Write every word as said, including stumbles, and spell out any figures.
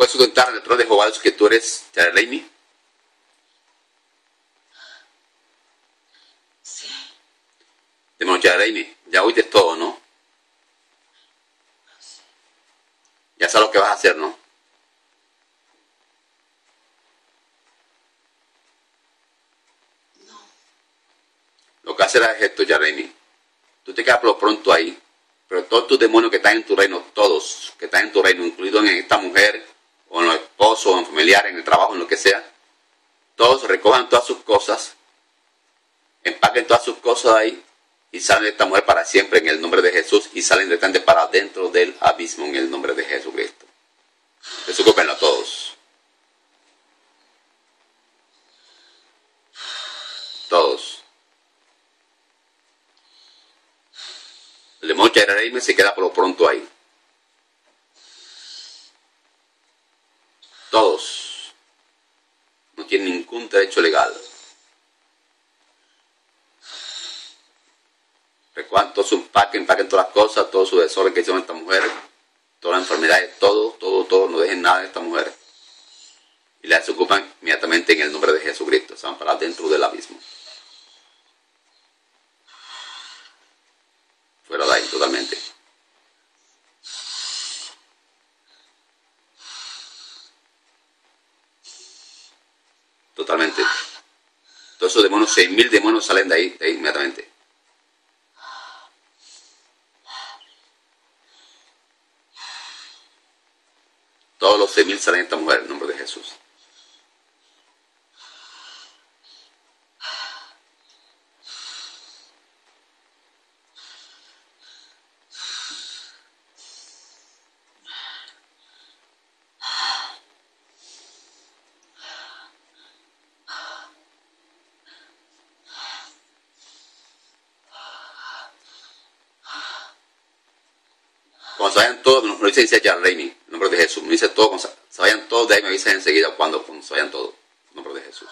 puoi scontare nel pro di Jehová de los que tu eres la ley? Sí. Hermano, ya Reini, ya oíste todo, ¿no? Sí. Ya sabes lo que vas a hacer, ¿no? No. Lo que haces es esto, ya Reini. Tú te quedas por lo pronto ahí. Pero todos tus demonios que están en tu reino, todos que están en tu reino, incluidos en esta mujer, o en los esposos, o en familiares, en el trabajo, en lo que sea, todos recojan todas sus cosas, empaquen todas sus cosas ahí, y salen de esta mujer para siempre en el nombre de Jesús, y salen directamente para dentro del abismo en el nombre de Jesucristo. Desocúpenlo todos. Todos. El demonio Charareime se queda por lo pronto ahí. Todos. No tienen ningún derecho legal. Recuerden todos sus empaques, empaquen todas las cosas, todo su desorden que hicieron esta mujer, todas las enfermedades, todo, todo, todo. No dejen nada de esta mujer. Y la desocupan inmediatamente en el nombre de Jesucristo. Se van para dentro del abismo. Fuera de ahí, totalmente. Totalmente. Todos esos demonios, seis mil demonios salen de ahí, de ahí inmediatamente. Todos los seis mil salen de esta mujer, en nombre de Jesús. Cuando se vayan todos, me lo dice, dice ya Reini, en nombre de Jesús, me dice todo, cuando se vayan todos de ahí me avisan enseguida cuando, cuando se vayan todos, en nombre de Jesús.